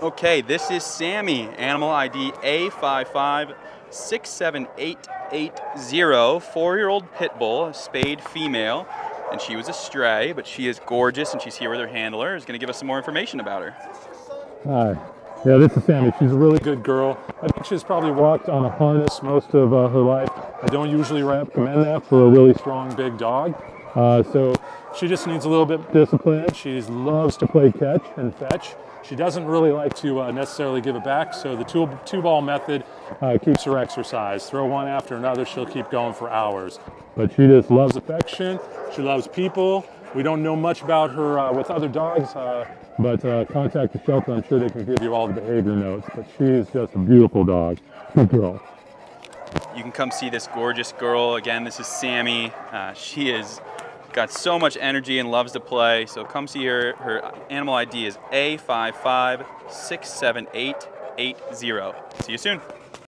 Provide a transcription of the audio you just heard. Okay, this is Sammy, animal ID A5567880, 4-year-old pit bull, spayed female, and she was a stray, but she is gorgeous, and she's here with her handler, who's gonna give us some more information about her. Hi, yeah, this is Sammy. She's a really good girl. I think she's probably walked on a harness most of her life. I don't usually recommend that for a really strong, big dog. So she just needs a little bit of discipline. She loves to play catch and fetch. She doesn't really like to necessarily give it back, so the two-ball method keeps her exercise. Throw one after another, she'll keep going for hours. But she just loves affection. She loves people. We don't know much about her with other dogs, but contact the shelter. I'm sure they can give you all the behavior notes. But she is just a beautiful dog. Good girl. You can come see this gorgeous girl. Again, this is Sammy. She is... got so much energy and loves to play, so come see her. Her animal ID is A5567880. See you soon.